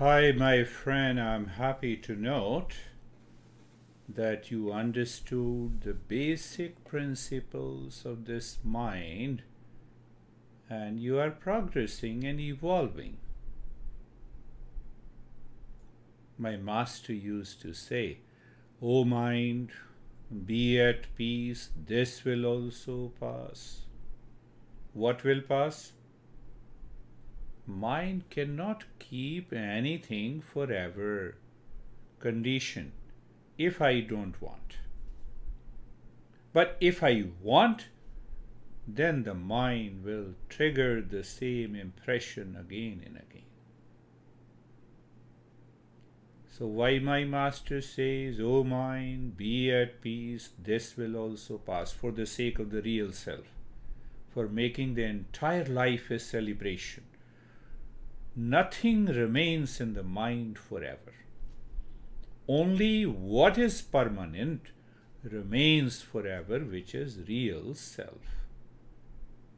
Hi, my friend. I'm happy to note that you understood the basic principles of this mind and you are progressing and evolving. My master used to say, "O mind, be at peace, this will also pass." What will pass? Mind cannot keep anything forever. Condition: if I don't want. But if I want, then the mind will trigger the same impression again and again. So why my master says, "O mind, be at peace, this will also pass," for the sake of the real self, for making the entire life a celebration. Nothing remains in the mind forever. Only what is permanent remains forever, which is real self.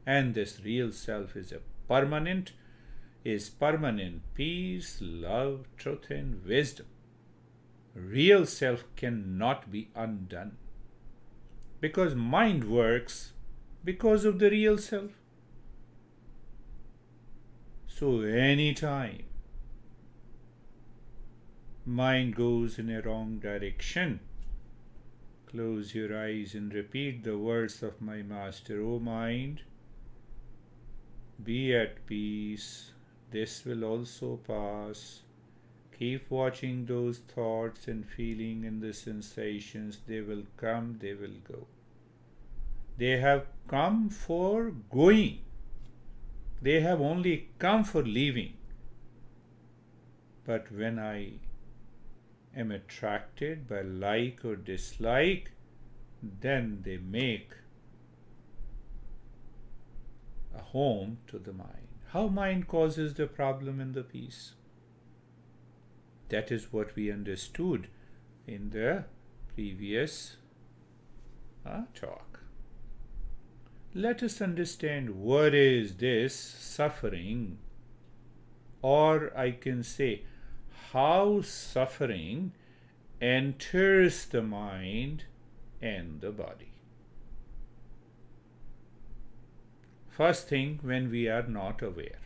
And this real self is permanent peace, love, truth, and wisdom. Real self cannot be undone, because mind works because of the real self. So anytime mind goes in a wrong direction, close your eyes and repeat the words of my master, "O mind, be at peace, this will also pass." Keep watching those thoughts and feeling and the sensations. They will come, they will go. They have come for going. They have only come for leaving. But when I am attracted by like or dislike, then they make a home to the mind. How mind causes the problem and the peace. That is what we understood in the previous talk. Let us understand what is this suffering, or I can say how suffering enters the mind and the body. First thing, when we are not aware.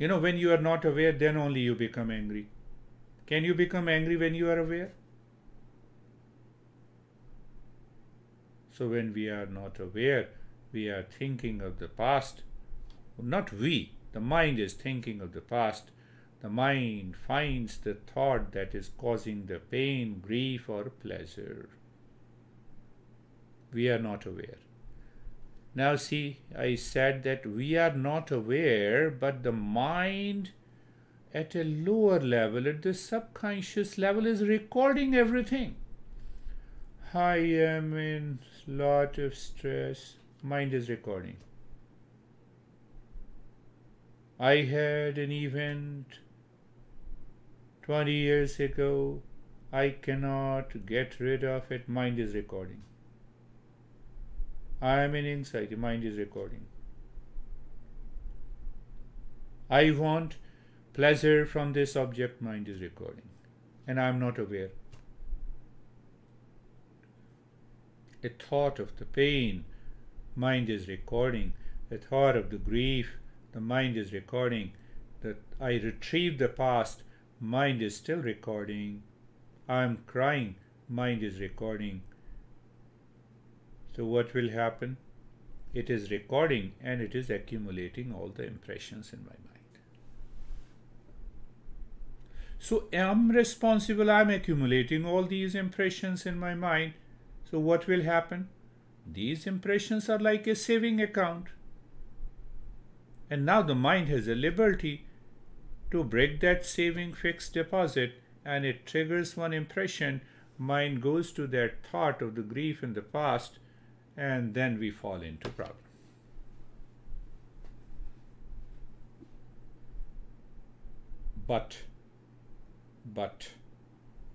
You know, when you are not aware, then only you become angry. Can you become angry when you are aware? So when we are not aware, we are thinking of the past. Not we. The mind is thinking of the past. The mind finds the thought that is causing the pain, grief, or pleasure. We are not aware. Now see, I said that we are not aware, but the mind at a lower level, at the subconscious level, is recording everything. I am in lot of stress. Mind is recording. I had an event 20 years ago. I cannot get rid of it. Mind is recording. I am in anxiety. Mind is recording. I want pleasure from this object. Mind is recording. And I am not aware. A thought of the pain, mind is recording. A thought of the grief, the mind is recording. That I retrieve the past, mind is still recording. I am crying, mind is recording. So what will happen? It is recording and it is accumulating all the impressions in my mind. So I'm responsible, I'm accumulating all these impressions in my mind. So what will happen? These impressions are like a saving account. And now the mind has a liberty to break that saving fixed deposit, and it triggers one impression. Mind goes to that thought of the grief in the past, and then we fall into problem. But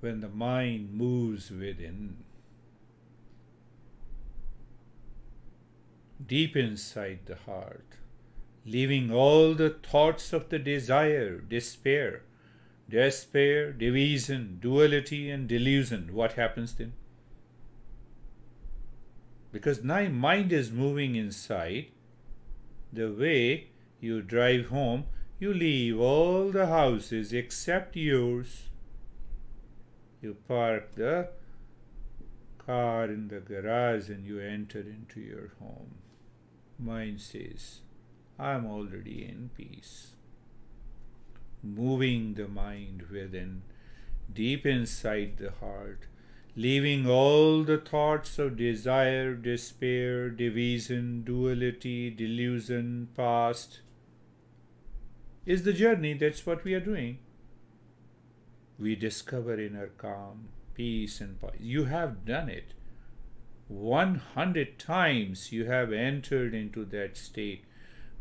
when the mind moves within, deep inside the heart, leaving all the thoughts of the desire, despair, division, duality, and delusion. What happens then? Because my mind is moving inside. The way you drive home, you leave all the houses except yours. You park the car in the garage and you enter into your home. Mind says, I'm already in peace. Moving the mind within, deep inside the heart, leaving all the thoughts of desire, despair, division, duality, delusion, past, is the journey. That's what we are doing. We discover inner calm, peace and poise. You have done it. 100 times you have entered into that state.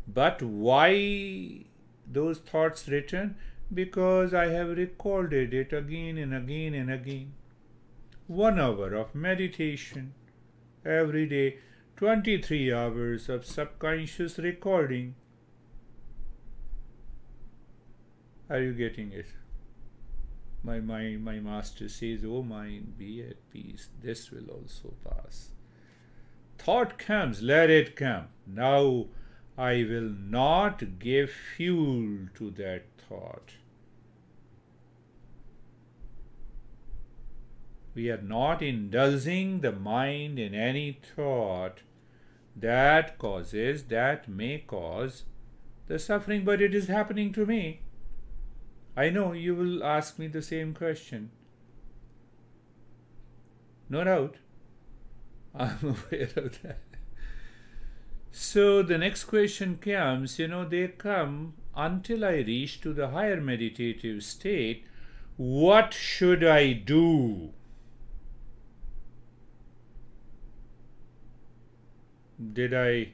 But why those thoughts return? Because I have recorded it again and again and again. 1 hour of meditation every day, 23 hours of subconscious recording. Are you getting it? My master says, oh mind, be at peace. This will also pass. Thought comes, let it come. Now I will not give fuel to that thought. We are not indulging the mind in any thought that causes, that may cause the suffering, but it is happening to me. I know you will ask me the same question. No doubt. I'm aware of that. So the next question comes, they come until I reach to the higher meditative state. What should I do? Did I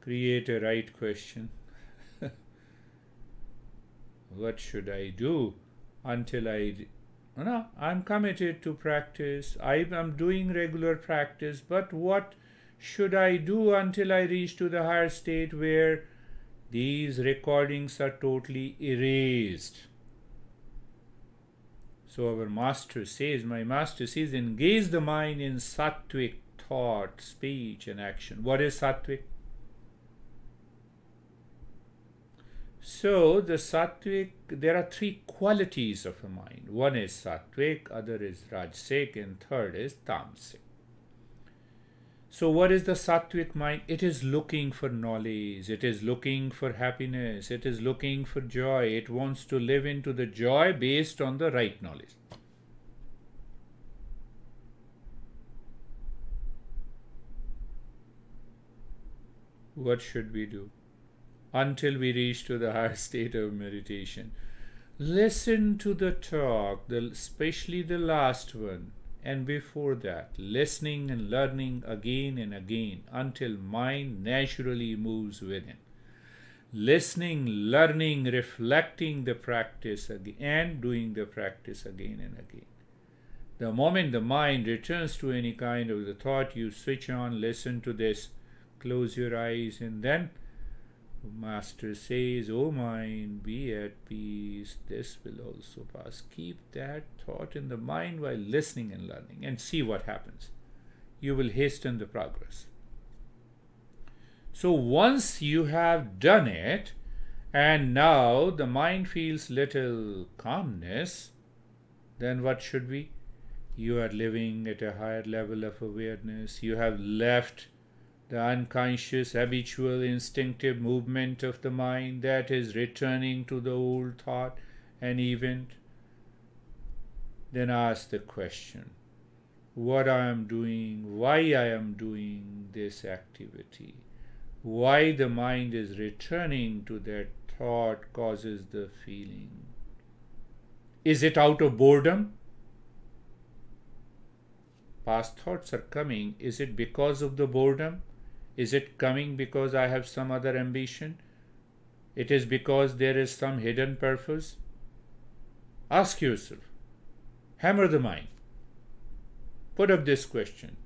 create a right question? What should I do until I... No, I'm committed to practice. I'm doing regular practice. But what should I do until I reach to the higher state where these recordings are totally erased? So our master says, my master says, engage the mind in sattvic thought, speech and action. What is sattvic? So the sattvic, there are three qualities of a mind. One is sattvic, other is rajasic, and third is tamasic. So what is the sattvic mind? It is looking for knowledge, it is looking for happiness, it is looking for joy, it wants to live into the joy based on the right knowledge. What should we do until we reach to the higher state of meditation? Listen to the talk, especially the last one, and before that, listening and learning again and again until mind naturally moves within. Listening, learning, reflecting the practice again, and doing the practice again and again. The moment the mind returns to any kind of the thought, you switch on, listen to this, close your eyes, and then master says, oh mind, be at peace, this will also pass. Keep that thought in the mind while listening and learning and see what happens. You will hasten the progress. So once you have done it and now the mind feels little calmness, then what should we? You are living at a higher level of awareness. You have left the unconscious, habitual, instinctive movement of the mind that is returning to the old thought and event. Then ask the question, what I am doing, why I am doing this activity, why the mind is returning to that thought causes the feeling. Is it out of boredom? Past thoughts are coming. Is it because of the boredom? Is it coming because I have some other ambition? It is because there is some hidden purpose? Ask yourself. Hammer the mind. Put up this question.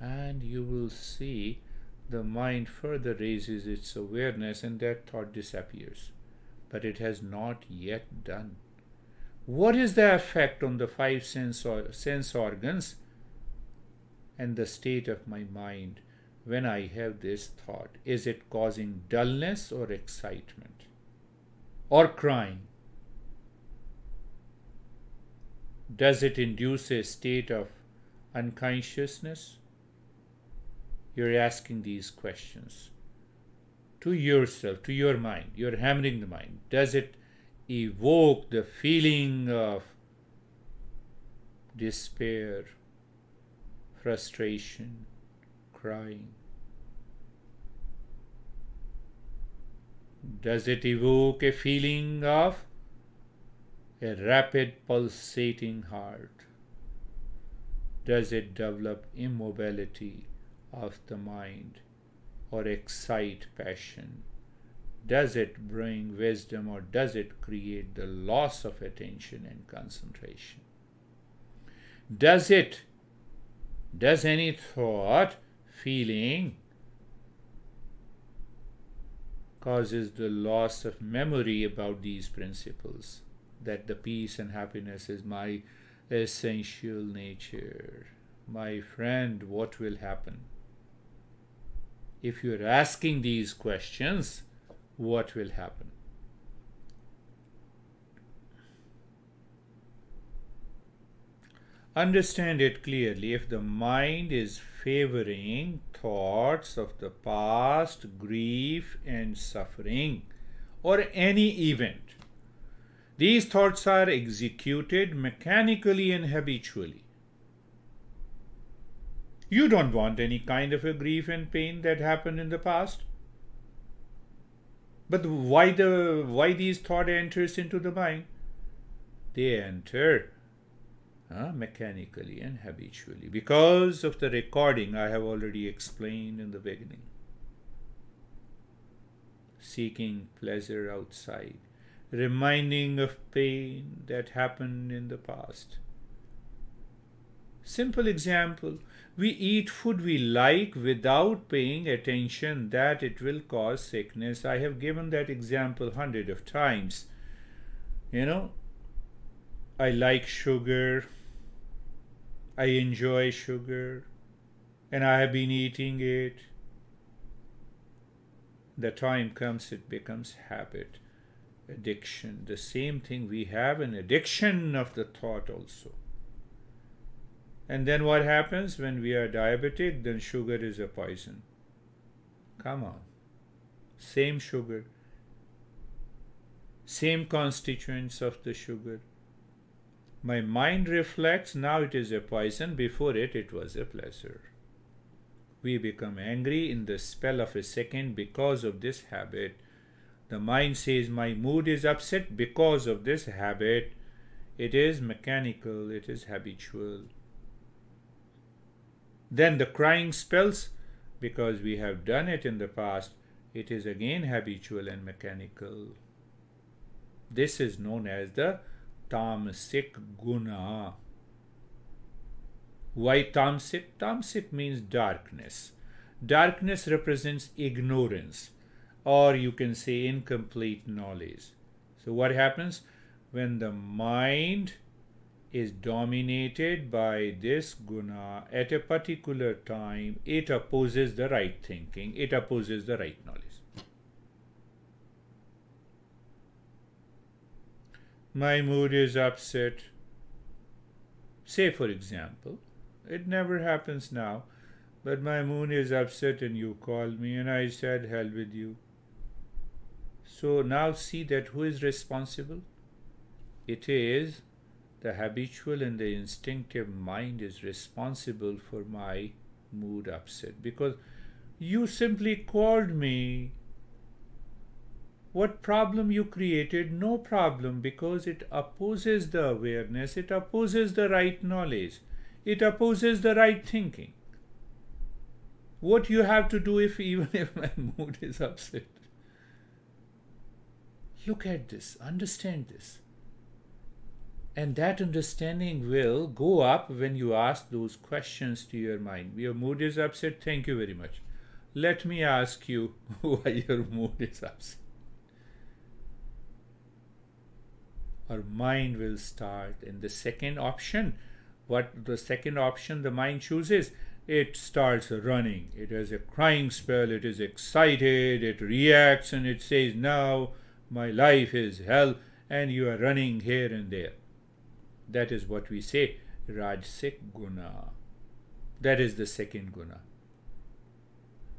And you will see the mind further raises its awareness and that thought disappears. But it has not yet done. What is the effect on the five sense organs and the state of my mind when I have this thought? Is it causing dullness or excitement or crying? Does it induce a state of unconsciousness? You're asking these questions to yourself, to your mind. You're hammering the mind. Does it evoke the feeling of despair, frustration, crying? Does it evoke a feeling of a rapid pulsating heart? Does it develop immobility of the mind or excite passion? Does it bring wisdom or does it create the loss of attention and concentration? Does any thought, feeling causes the loss of memory about these principles, that the peace and happiness is my essential nature? My friend, what will happen? If you're asking these questions, what will happen? Understand it clearly. If the mind is favoring thoughts of the past, grief and suffering, or any event, these thoughts are executed mechanically and habitually. You don't want any kind of a grief and pain that happened in the past. But why these thought enters into the mind? They enter mechanically and habitually. Because of the recording I have already explained in the beginning. Seeking pleasure outside. Reminding of pain that happened in the past. Simple example. We eat food we like without paying attention that it will cause sickness. I have given that example 100 of times. You know, I like sugar. I enjoy sugar. And I have been eating it. The time comes, it becomes habit. Addiction. The same thing, we have an addiction of the thought also. And then what happens when we are diabetic? Then sugar is a poison. Come on. Same sugar. Same constituents of the sugar. My mind reflects, now it is a poison. Before it, it was a pleasure. We become angry in the spell of a second because of this habit. The mind says my mood is upset because of this habit. It is mechanical, it is habitual. Then the crying spells, because we have done it in the past, it is again habitual and mechanical. This is known as the tamasic guna. Why tamasic? Tamasic means darkness. Darkness represents ignorance, or you can say incomplete knowledge. So what happens when the mind is dominated by this guna at a particular time? It opposes the right thinking, it opposes the right knowledge. My mood is upset. Say for example, it never happens now, but my mood is upset and you called me and I said hell with you. So now see that who is responsible? It is the habitual and the instinctive mind is responsible for my mood upset. Because you simply called me. What problem you created? No problem, because it opposes the awareness. It opposes the right knowledge. It opposes the right thinking. What you have to do even if my mood is upset? Look at this. Understand this. And that understanding will go up when you ask those questions to your mind. Your mood is upset. Thank you very much. Let me ask you why your mood is upset. Our mind will start in the second option. What the second option the mind chooses? It starts running. It has a crying spell. It is excited. It reacts and it says, now my life is hell, and you are running here and there. That is what we say, Rajasic Guna. That is the second Guna.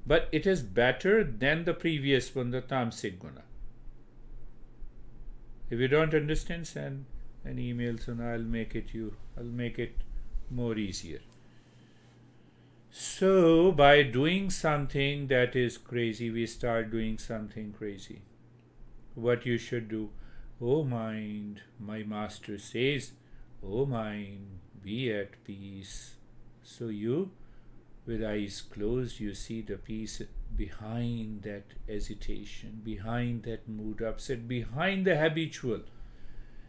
But it is better than the previous one, the Tamasic Guna. If you don't understand, send an email, so I'll make it more easier. So by doing something that is crazy, we start doing something crazy. What you should do, O mind, my master says, O mind, be at peace. So you, with eyes closed, you see the peace behind that hesitation, behind that mood upset, behind the habitual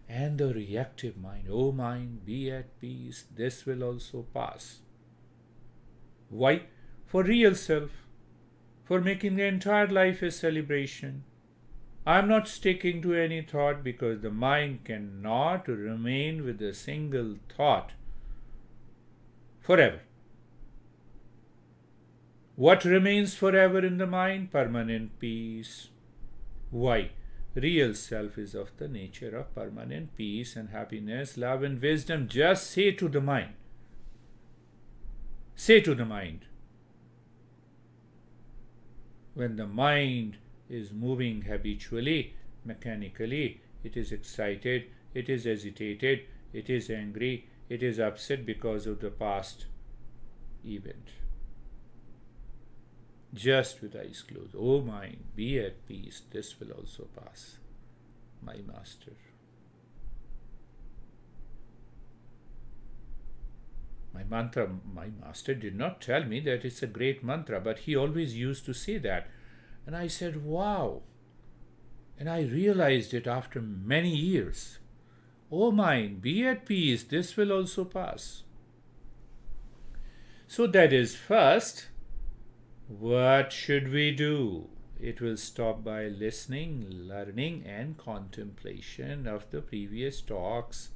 and the reactive mind. O mind, be at peace. This will also pass. Why? For real self. For making the entire life a celebration. I'm not sticking to any thought, because the mind cannot remain with a single thought forever. What remains forever in the mind? Permanent peace. Why? Real self is of the nature of permanent peace and happiness, love and wisdom. Just say to the mind. Say to the mind. When the mind is moving habitually, mechanically, it is excited, it is agitated, it is angry, it is upset because of the past event. Just with eyes closed, O mind, be at peace, this will also pass, my master. My mantra, my master did not tell me that it's a great mantra, but he always used to say that. And I said, wow. And I realized it after many years. O mind, be at peace, this will also pass. So that is first. What should we do? It will stop by listening, learning, and contemplation of the previous talks,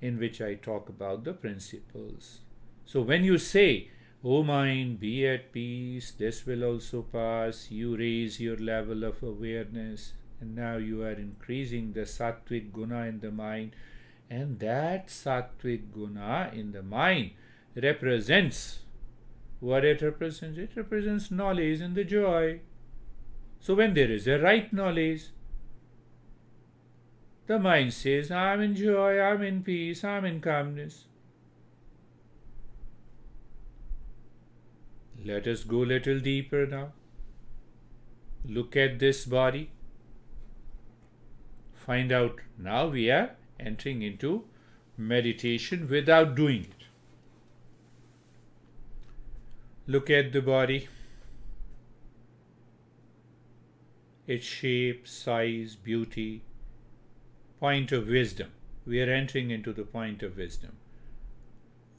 in which I talk about the principles. So when you say, O mind, be at peace, this will also pass, you raise your level of awareness, and now you are increasing the sattvic guna in the mind, and that sattvic guna in the mind represents, what it represents? It represents knowledge and the joy. So when there is a right knowledge, the mind says, I'm in joy, I'm in peace, I'm in calmness. Let us go a little deeper now. Look at this body. Find out, now we are entering into meditation without doing it. Look at the body. Its shape, size, beauty. Point of wisdom. We are entering into the point of wisdom.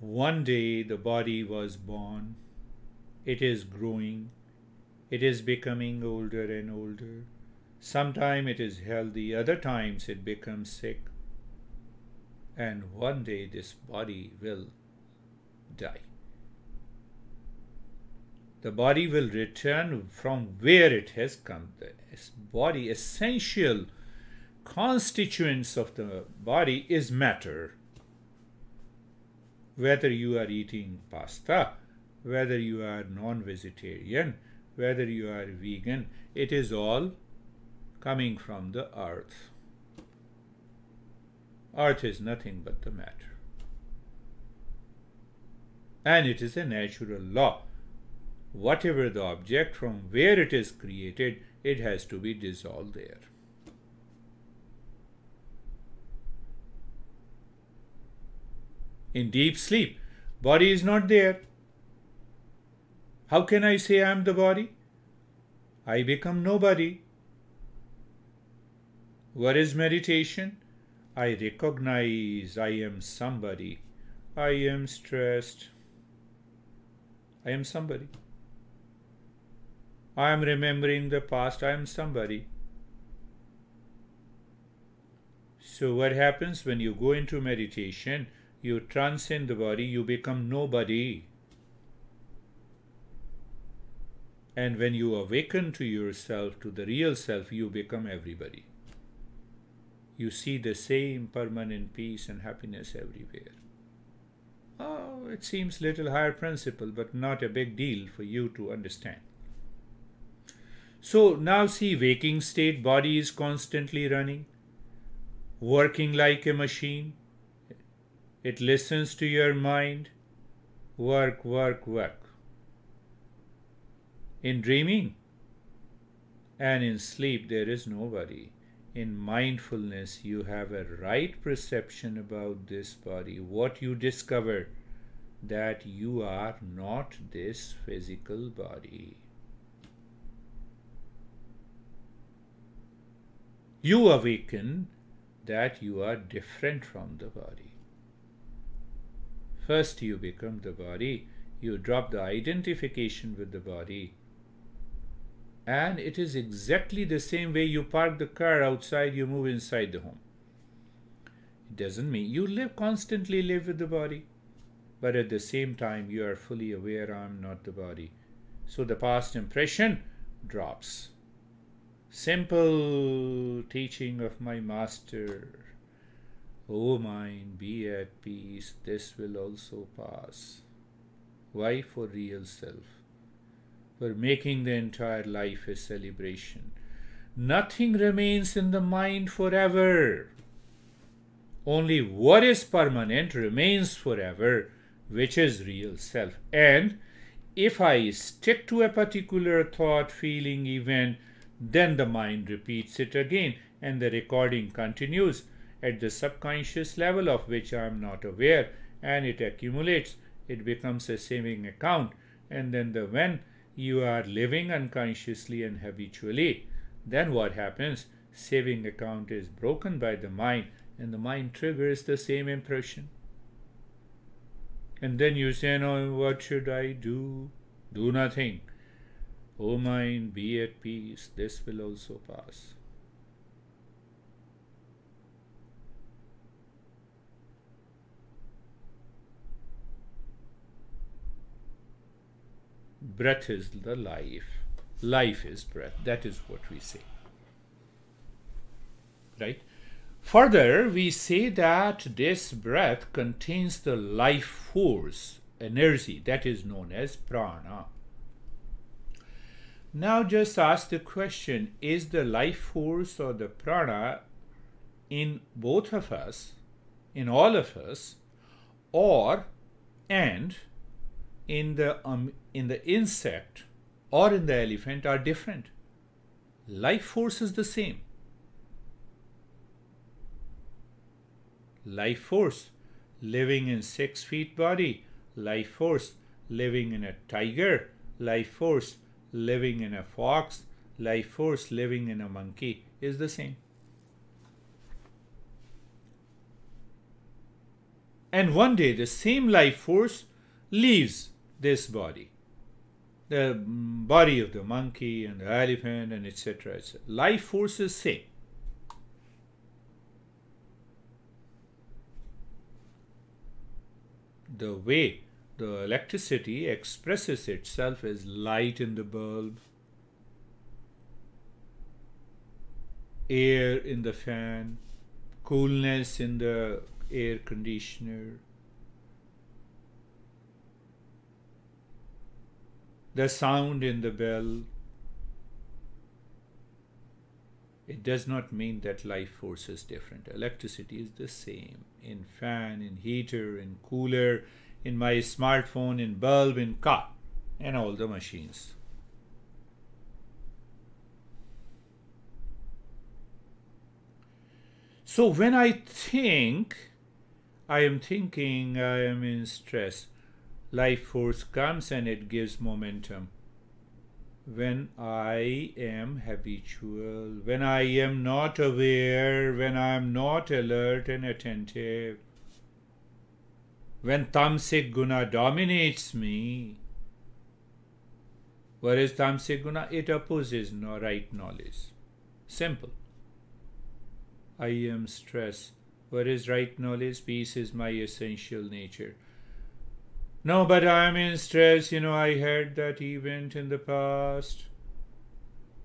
One day the body was born. It is growing. It is becoming older and older. Sometimes it is healthy, other times it becomes sick. And one day this body will die. The body will return from where it has come. This body, essential constituents of the body is matter. Whether you are eating pasta, whether you are non-vegetarian, whether you are vegan, it is all coming from the earth. Earth is nothing but the matter. And it is a natural law. Whatever the object, from where it is created, it has to be dissolved there. In deep sleep, body is not there. How can I say I am the body? I become nobody. What is meditation? I recognize I am somebody. I am stressed. I am somebody. I am remembering the past. I am somebody. So what happens when you go into meditation? You transcend the body. You become nobody. And when you awaken to yourself, to the real self, you become everybody. You see the same permanent peace and happiness everywhere. Oh, it seems little higher principle, but not a big deal for you to understand. So now see, waking state, body is constantly running, working like a machine. It listens to your mind. Work, work, work. In dreaming and in sleep, there is nobody. In mindfulness, you have a right perception about this body. What you discover, that you are not this physical body. You awaken that you are different from the body. First you become the body. You drop the identification with the body. And it is exactly the same way you park the car outside, you move inside the home. It doesn't mean you constantly live with the body, but at the same time you are fully aware, I am not the body. So the past impression drops. Simple teaching of my master. O mind, be at peace, this will also pass. Why? For real self. For making the entire life a celebration. Nothing remains in the mind forever. Only what is permanent remains forever, which is real self. And if I stick to a particular thought, feeling, event, then the mind repeats it again and the recording continues at the subconscious level, of which I am not aware, and it accumulates. It becomes a saving account, and then when you are living unconsciously and habitually, then what happens? Saving account is broken by the mind, and the mind triggers the same impression. And then you say, no, what should I do? Do nothing. O mind, be at peace, this will also pass. Breath is the life. Life is breath. That is what we say. Right? Further, we say that this breath contains the life force, energy, that is known as prana. Now just ask the question, is the life force or the prana in both of us, in all of us, or and in the insect or in the elephant are different? Life force is the same. Life force living in 6 feet body, life force living in a tiger, life force living in a fox, life force living in a monkey is the same. And one day the same life force leaves this body, the body of the monkey and the elephant and etc. etc. Life force is same. The way the electricity expresses itself as light in the bulb, air in the fan, coolness in the air conditioner, the sound in the bell. It does not mean that life force is different. Electricity is the same in fan, in heater, in cooler, in my smartphone, in bulb, in car, and all the machines. So when I think, I am thinking, I am in stress. Life force comes and it gives momentum. When I am habitual, when I am not aware, when I am not alert and attentive, when tamasic guna dominates me, whereas tamasic guna, it opposes no right knowledge. Simple. I am stress, whereas right knowledge, peace is my essential nature. No, but I am in stress, I had that event in the past.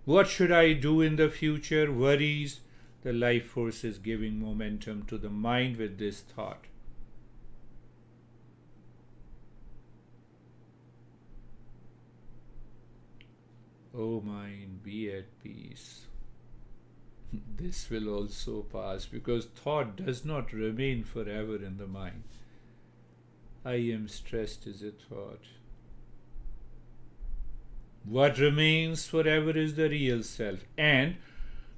What should I do in the future? Worries. The life force is giving momentum to the mind with this thought. Oh mind, be at peace. This will also pass, because thought does not remain forever in the mind. I am stressed is a thought. What remains forever is the real self, and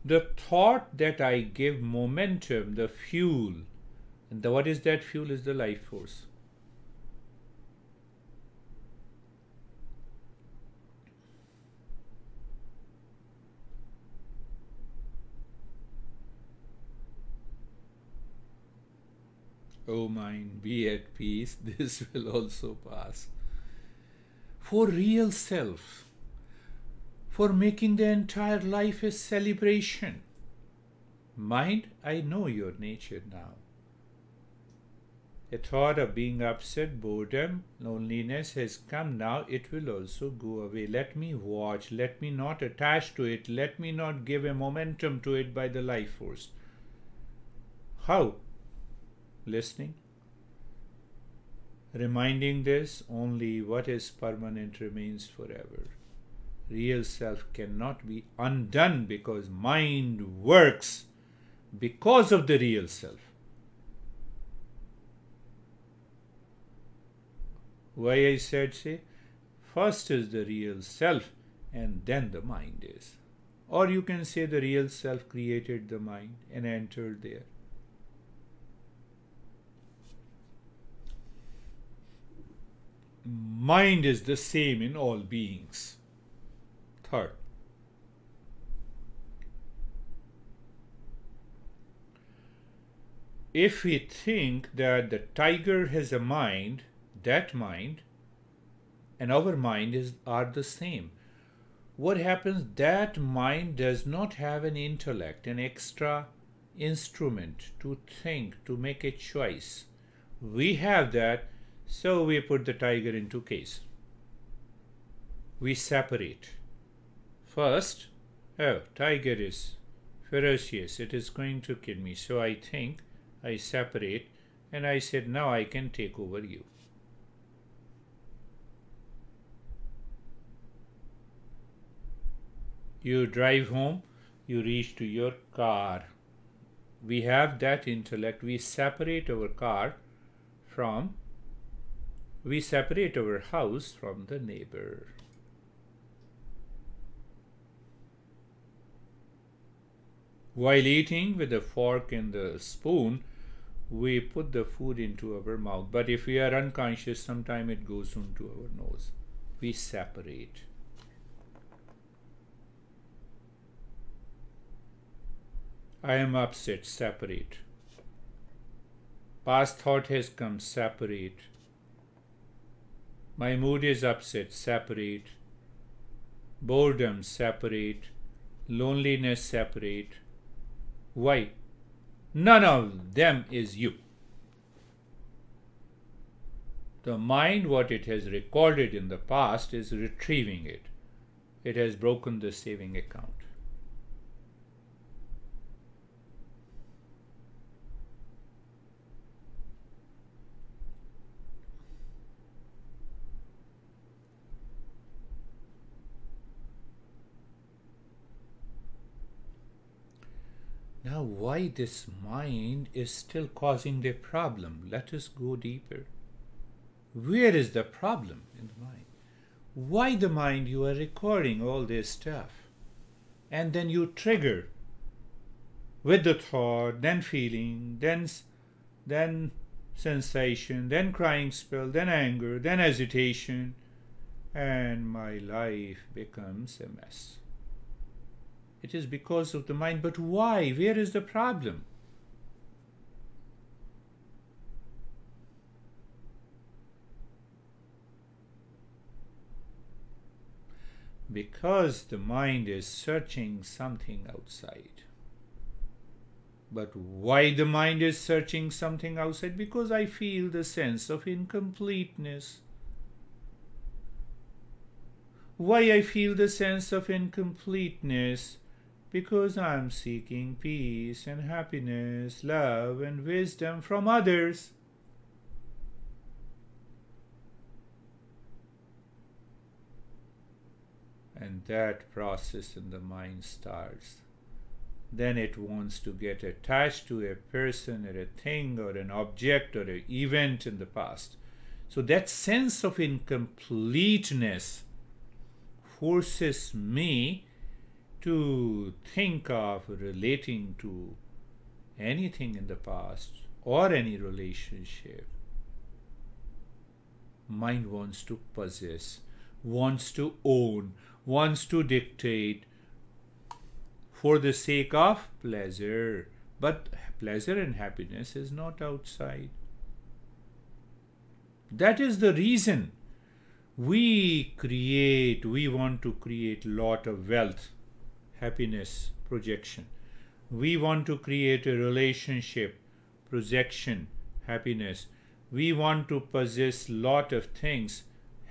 the thought that I give momentum, the fuel, and what is that fuel is the life force. O mind, be at peace, this will also pass. For real self, for making the entire life a celebration. Mind, I know your nature now. A thought of being upset, boredom, loneliness has come now, it will also go away. Let me watch, let me not attach to it, let me not give a momentum to it by the life force. How? Listening, reminding this, only what is permanent remains forever. Real self cannot be undone because mind works because of the real self. Why I said, say, first is the real self and then the mind is. Or you can say the real self created the mind and entered there. Mind is the same in all beings. Third, if we think that the tiger has a mind, that mind and our mind are the same. What happens? That mind does not have an intellect, an extra instrument to think, to make a choice. We have that. So we put the tiger into case. We separate. First, oh, tiger is ferocious, it is going to kill me. So I think, I separate, and I said, now I can take over you. You drive home, you reach to your car. We have that intellect. We separate our car from... We separate our house from the neighbor. While eating with a fork and the spoon, we put the food into our mouth. But if we are unconscious, sometimes it goes into our nose. We separate. I am upset. Separate. Past thought has come. Separate. My mood is upset, separate. Boredom, separate. Loneliness, separate. Why? None of them is you. The mind, what it has recorded in the past, is retrieving it. It has broken the saving account. Now, why this mind is still causing the problem? Let us go deeper. Where is the problem in the mind? Why the mind you are recording all this stuff? And then you trigger with the thought, then feeling, then sensation, then crying spell, then anger, then hesitation, and my life becomes a mess. It is because of the mind, but why? Where is the problem? because the mind is searching something outside. But why the mind is searching something outside? Because I feel the sense of incompleteness. Why I feel the sense of incompleteness? Because I'm seeking peace and happiness, love and wisdom from others. And that process in the mind starts. Then it wants to get attached to a person or a thing or an object or an event in the past. So that sense of incompleteness forces me to think of relating to anything in the past or any relationship. Mind wants to possess, wants to own, wants to dictate, for the sake of pleasure. But pleasure and happiness is not outside. That is the reason we want to create lot of wealth, happiness, projection. We want to create a relationship, projection, happiness. We want to possess lot of things,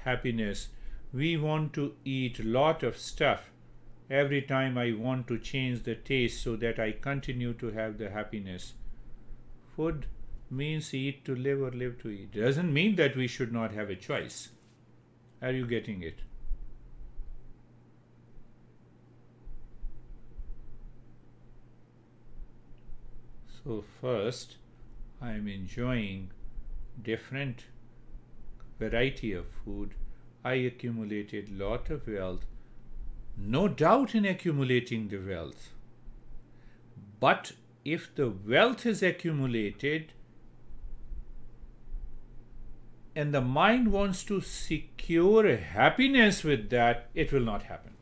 happiness. We want to eat lot of stuff. Every time I want to change the taste so that I continue to have the happiness. Food means eat to live or live to eat. Doesn't mean that we should not have a choice. Are you getting it? So first, I am enjoying different variety of food. I accumulated lot of wealth. No doubt in accumulating the wealth, but if the wealth is accumulated and the mind wants to secure happiness with that, it will not happen.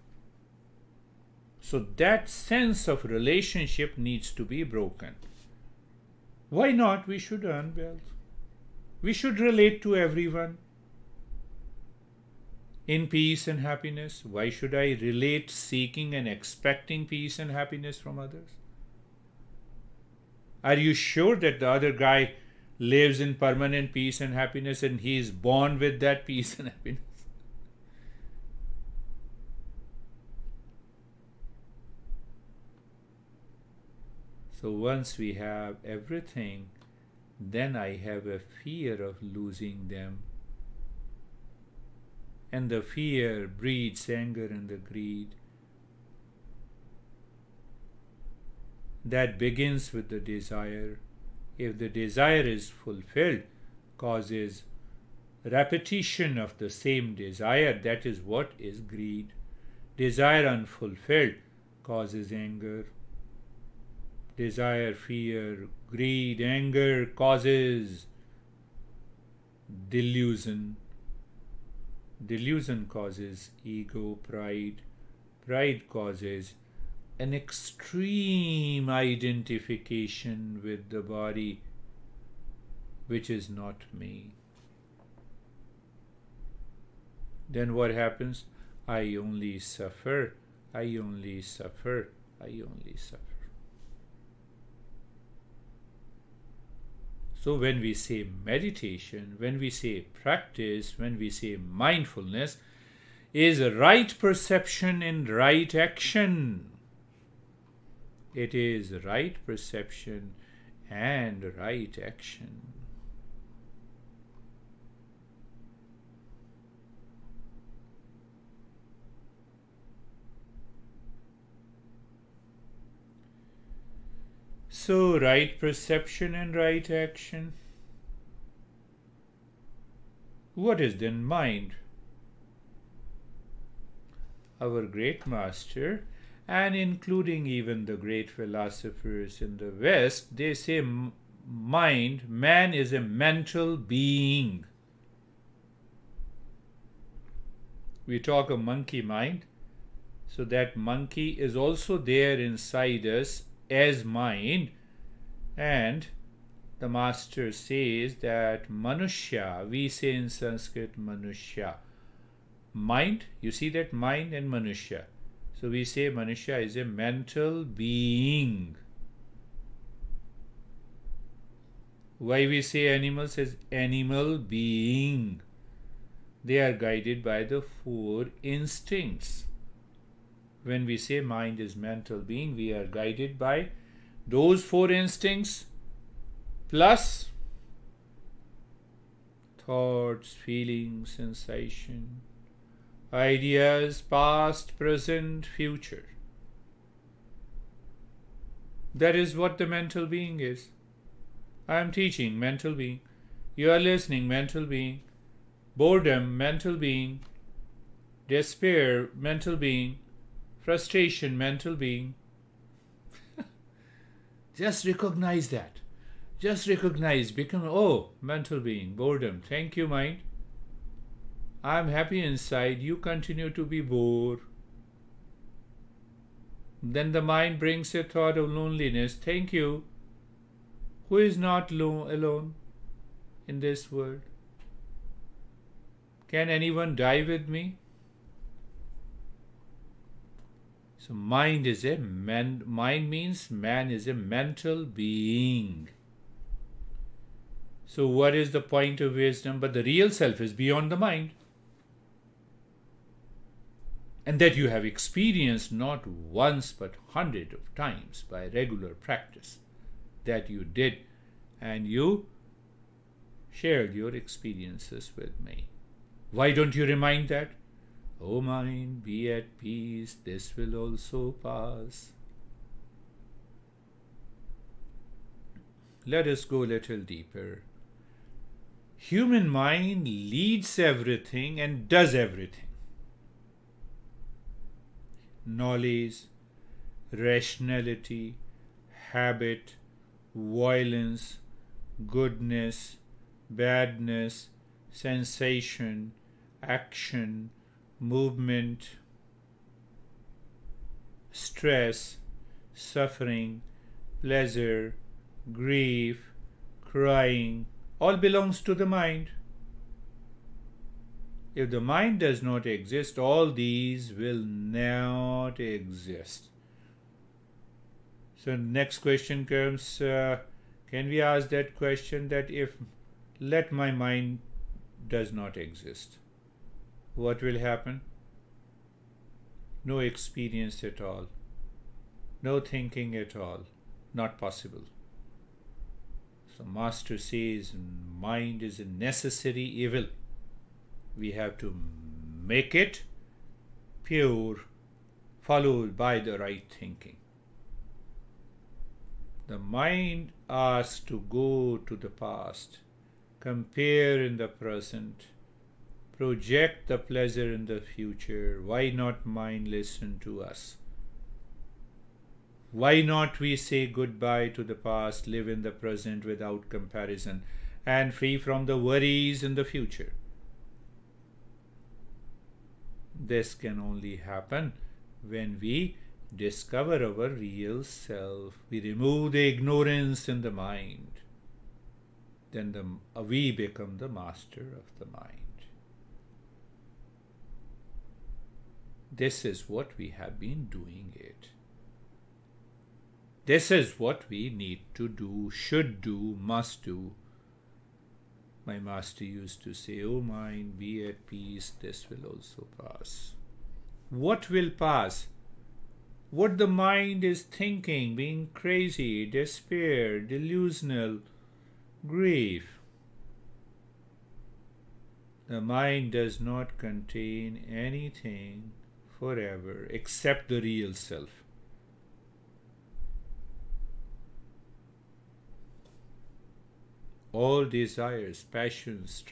So that sense of relationship needs to be broken. Why not? We should earn wealth. We should relate to everyone in peace and happiness. Why should I relate seeking and expecting peace and happiness from others? Are you sure that the other guy lives in permanent peace and happiness and he is born with that peace and happiness? So once we have everything, then I have a fear of losing them. And the fear breeds anger and the greed. That begins with the desire. If the desire is fulfilled, causes repetition of the same desire. That is what is greed. Desire unfulfilled causes anger. Desire, fear, greed, anger causes delusion. Delusion causes ego, pride. Pride causes an extreme identification with the body, which is not me. Then what happens? I only suffer, I only suffer, I only suffer. So when we say meditation, when we say practice, when we say mindfulness, is right perception and right action. It is right perception and right action. So, right perception and right action. What is then mind? Our great master, and including even the great philosophers in the West, they say mind, man is a mental being. We talk of monkey mind, so that monkey is also there inside us as mind. And the master says that Manushya, we say in Sanskrit Manushya, Mind, you see that mind and Manusya. So we say Manusya is a mental being. Why we say animals as animal being? They are guided by the four instincts. When we say mind is mental being, we are guided by those four instincts plus thoughts, feelings, sensation, ideas, past, present, future. That is what the mental being is. I am teaching mental being. You are listening, mental being. Boredom, mental being. Despair, mental being. Frustration, mental being. Just recognize that. Just recognize, become, oh, mental being, boredom. Thank you, mind. I'm happy inside. You continue to be bored. Then the mind brings a thought of loneliness. Thank you. Who is not alone in this world? Can anyone die with me? So mind is a man. Mind means man is a mental being. So what is the point of wisdom? But the real self is beyond the mind. And that you have experienced not once but 100 of times by regular practice that you did, and you shared your experiences with me. Why don't you remind that? Oh mind, be at peace, this will also pass. Let us go a little deeper. Human mind leads everything and does everything. Knowledge, rationality, habit, violence, goodness, badness, sensation, action, movement, stress, suffering, pleasure, grief, crying, all belongs to the mind. If the mind does not exist, all these will not exist. So next question comes, can we ask that question that if let my mind does not exist, what will happen? No experience at all, no thinking at all, not possible. So Master says mind is a necessary evil. We have to make it pure, followed by the right thinking. The mind asks to go to the past, compare in the present, project the pleasure in the future. Why not mind listen to us? Why not we say goodbye to the past, live in the present without comparison and free from the worries in the future? This can only happen when we discover our real self. We remove the ignorance in the mind. Then we become the master of the mind. This is what we have been doing it. This is what we need to do, should do, must do. My master used to say, oh mind, be at peace, this will also pass. What will pass? What the mind is thinking, being crazy, despair, delusional, grief. The mind does not contain anything forever except the real self. All desires, passions,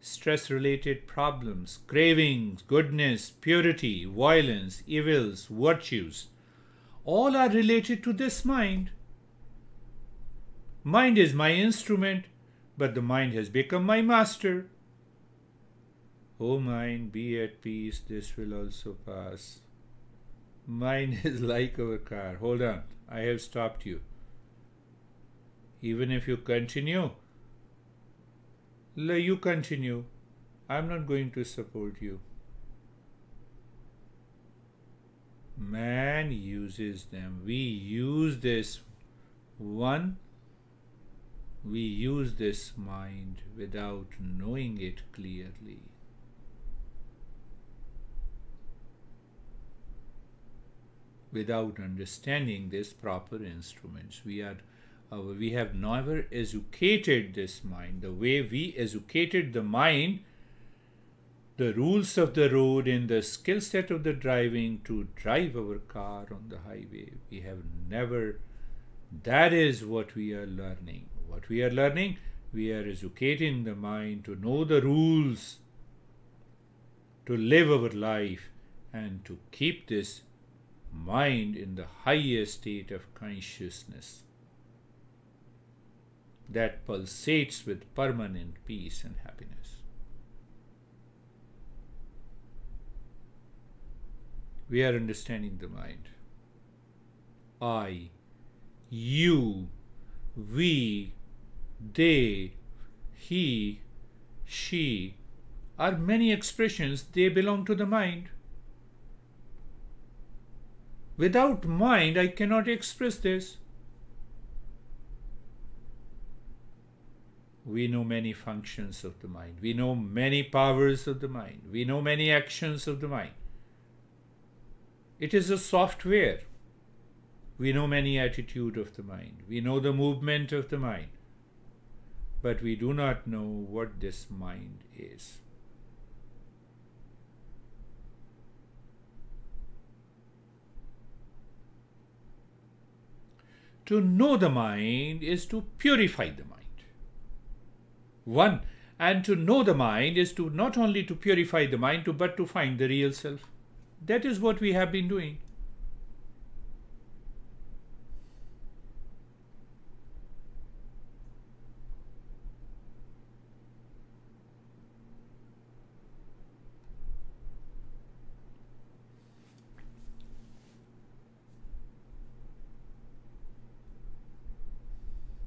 stress-related problems, cravings, goodness, purity, violence, evils, virtues, all are related to this mind. Mind is my instrument, but the mind has become my master. Oh mind, be at peace, this will also pass. Mind is like our car. Hold on, I have stopped you. Even if you continue, I'm not going to support you. Man uses them. We use this one. We use this mind without knowing it clearly. Without understanding this proper instruments, we have never educated this mind. The way we educated the mind, the rules of the road and the skill set of the driving to drive our car on the highway, we have never. That is what we are learning. What we are learning, we are educating the mind to know the rules, to live our life, and to keep this mind in the highest state of consciousness that pulsates with permanent peace and happiness. We are understanding the mind. I, you, we, they, he, she are many expressions. They belong to the mind. Without mind, I cannot express this. We know many functions of the mind. We know many powers of the mind. We know many actions of the mind. It is a software. We know many attitudes of the mind. We know the movement of the mind. But we do not know what this mind is. To know the mind is to purify the mind. One, and to know the mind is to not only to purify the mind, but to find the real self. That is what we have been doing.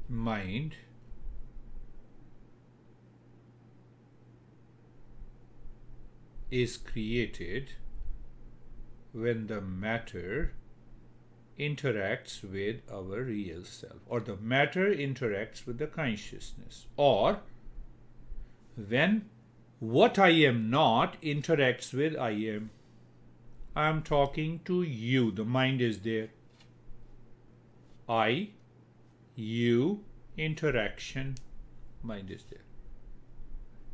Mind is created when the matter interacts with our real self, or the matter interacts with the consciousness, or when what I am not interacts with I am. I am talking to you. The mind is there. I, you, interaction, mind is there.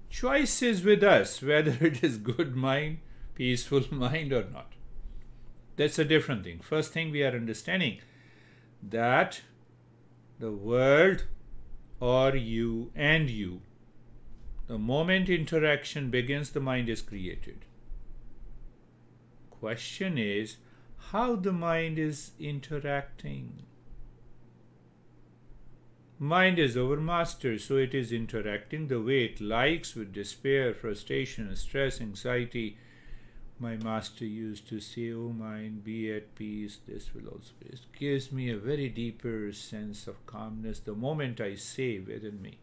Choice is with us whether it is good mind, peaceful mind or not. That's a different thing. First thing we are understanding that the world or you and you, the moment interaction begins, the mind is created. Question is how the mind is interacting. Mind is our master, so it is interacting the way it likes with despair, frustration, stress, anxiety. My master used to say, "Oh mind, be at peace." This will also be. It gives me a very deeper sense of calmness the moment I say within me.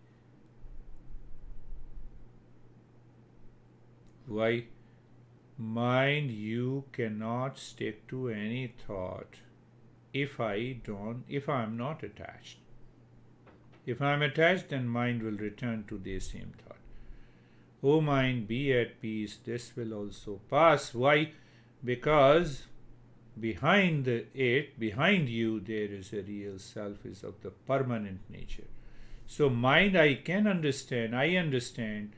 Why? Mind, you cannot stick to any thought if I am not attached. If I am attached, then mind will return to the same thought. Oh mind, be at peace. This will also pass. Why? Because behind it, behind you, there is a real self, is of the permanent nature. So mind, I can understand. I understand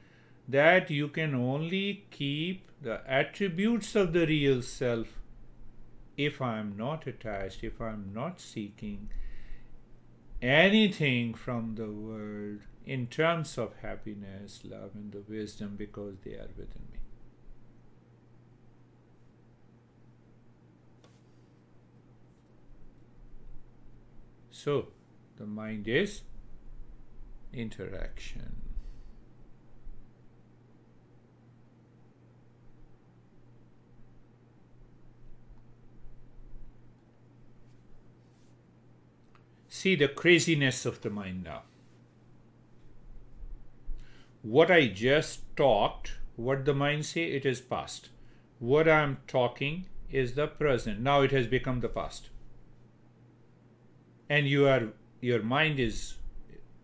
that you can only keep the attributes of the real self if I am not attached, if I am not seeking anything from the world in terms of happiness, love, and the wisdom, because they are within me. So, the mind is interaction. See the craziness of the mind now. What I just talked what the mind say, it is past. What I am talking is the present. Now it has become the past. And your mind is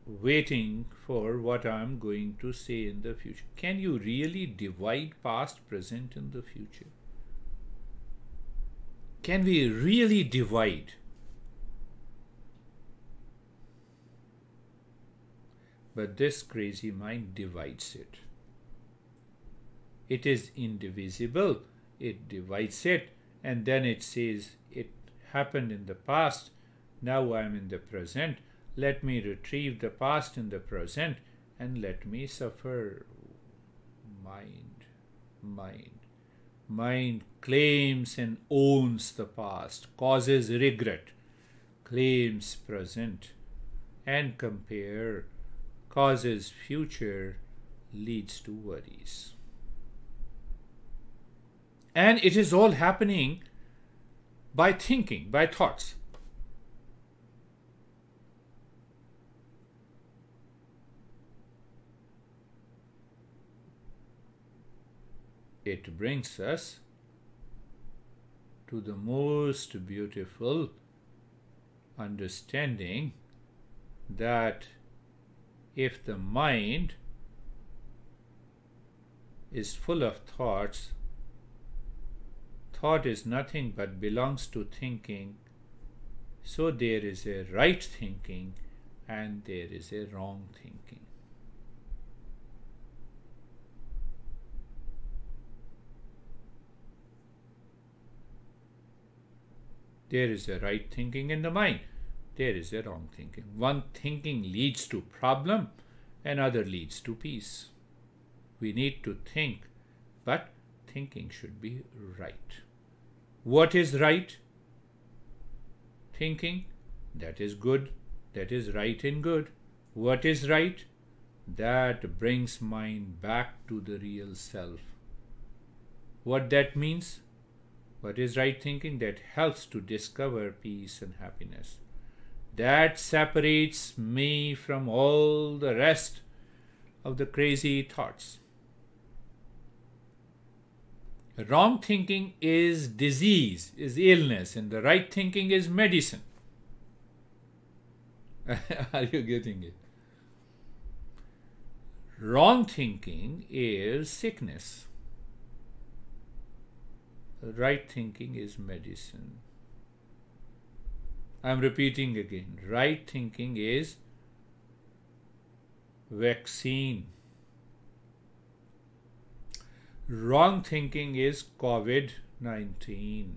waiting for what I am going to say in the future. Can you really divide past, present, and the future? Can we really divide? But this crazy mind divides it. It is indivisible. It divides it, and then it says it happened in the past. Now I am in the present. Let me retrieve the past in the present and let me suffer. Mind claims and owns the past, causes regret, claims present and compare, causes future, leads to worries. And it is all happening by thinking, by thoughts. It brings us to the most beautiful understanding that if the mind is full of thoughts, thought is nothing but belongs to thinking, so there is a right thinking and there is a wrong thinking. There is a right thinking in the mind, there is a wrong thinking. One thinking leads to problem, another leads to peace. We need to think, but thinking should be right. What is right? Thinking, that is good, that is right and good. What is right? That brings mind back to the real self. What that means? What is right thinking? That helps to discover peace and happiness. That separates me from all the rest of the crazy thoughts. Wrong thinking is disease, is illness, and the right thinking is medicine. Are you getting it? Wrong thinking is sickness. Right thinking is medicine. I'm repeating again. Right thinking is vaccine. Wrong thinking is COVID-19.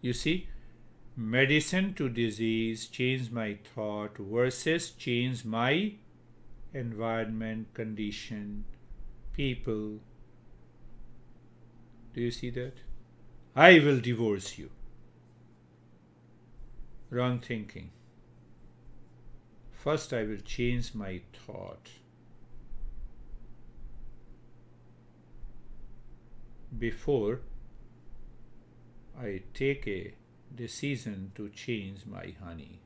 You see, medicine to disease, change my thought, versus change my environment, condition, people. Do you see that? I will divorce you. Wrong thinking. First, I will change my thought before I take a decision to change my honey.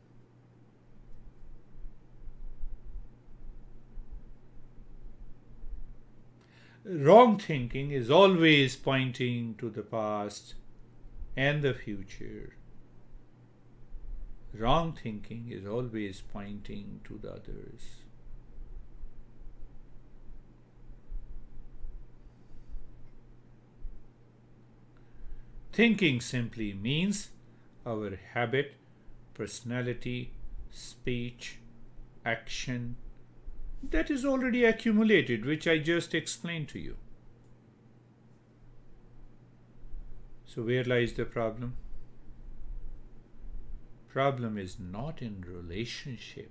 Wrong thinking is always pointing to the past and the future. Wrong thinking is always pointing to the others. Thinking simply means our habit, personality, speech, action, that is already accumulated, which I just explained to you. So where lies the problem? Problem is not in relationship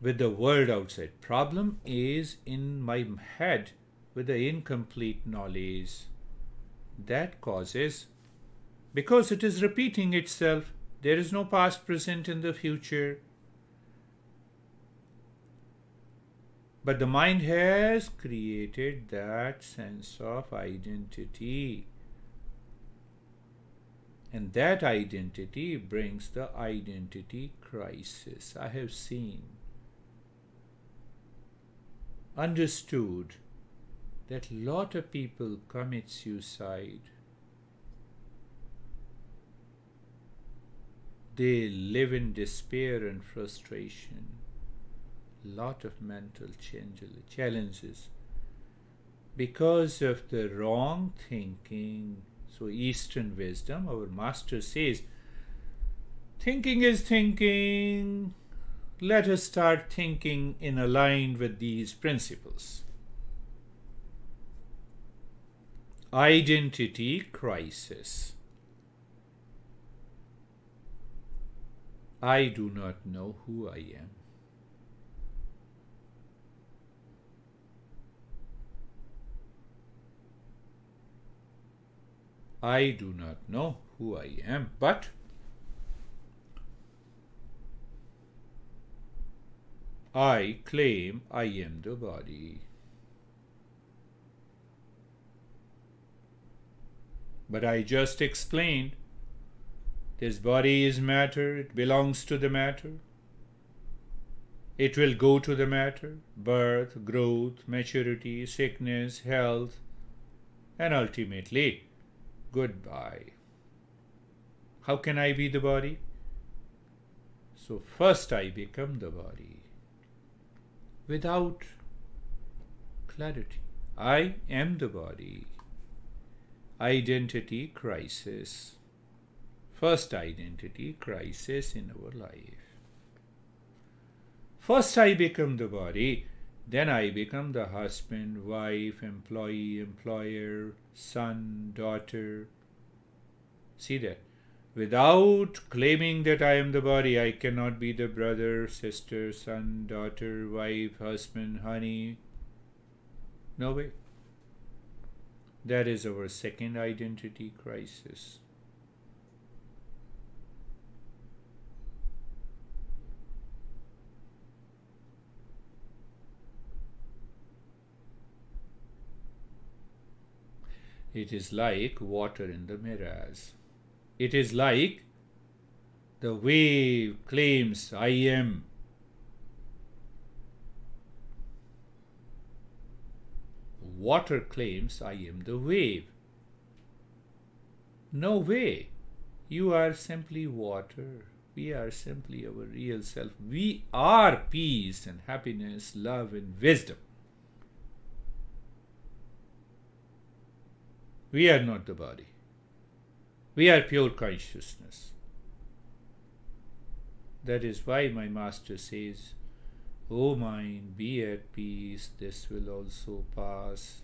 with the world outside. Problem is in my head with the incomplete knowledge that causes, because it is repeating itself. There is no past, present, and the future. But the mind has created that sense of identity. And that identity brings the identity crisis. I have seen understood that a lot of people commit suicide. They live in despair and frustration. Lot of mental challenges because of the wrong thinking. So Eastern wisdom, our master says, thinking is thinking. Let us start thinking in alignment with these principles. Identity crisis. I do not know who I am. I do not know who I am, but I claim I am the body. But I just explained this body is matter, it belongs to the matter, it will go to the matter, birth, growth, maturity, sickness, health, and ultimately goodbye. How can I be the body? So first I become the body. Without clarity, I am the body. Identity crisis. First identity crisis in our life. First I become the body, then I become the husband, wife, employee, employer, son, daughter. See that? Without claiming that I am the body, I cannot be the brother, sister, son, daughter, wife, husband, honey. No way. That is our second identity crisis. It is like water in the mirrors. It is like the wave claims I am. Water claims I am the wave. No way. You are simply water. We are simply our real self. We are peace and happiness, love and wisdom. We are not the body. We are pure consciousness. That is why my master says, O mind, be at peace, this will also pass.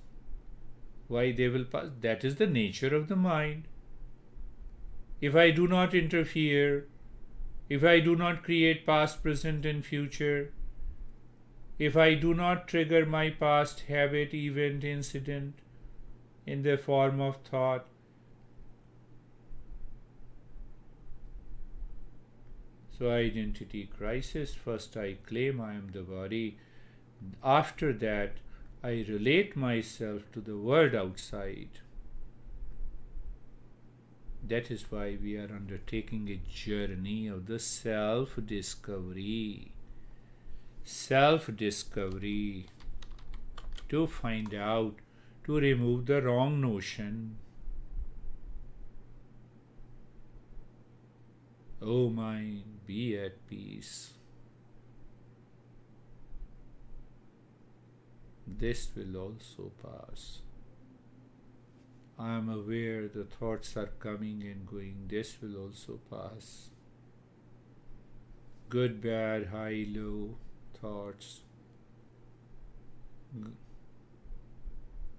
Why they will pass? That is the nature of the mind. If I do not interfere, if I do not create past, present and future, if I do not trigger my past habit, event, incident, in the form of thought, so identity crisis. First I claim I am the body. After that I relate myself to the world outside. That is why we are undertaking a journey of the self-discovery. Self-discovery to find out, to remove the wrong notion. O mind, be at peace. This will also pass. I am aware the thoughts are coming and going. This will also pass. Good, bad, high, low thoughts.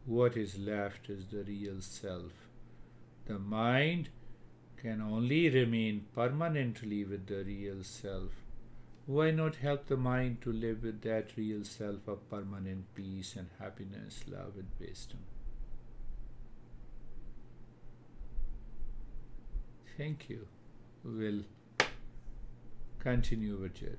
What is left is the real self. The mind can only remain permanently with the real self. Why not help the mind to live with that real self of permanent peace and happiness, love and wisdom? Thank you. We'll continue our journey.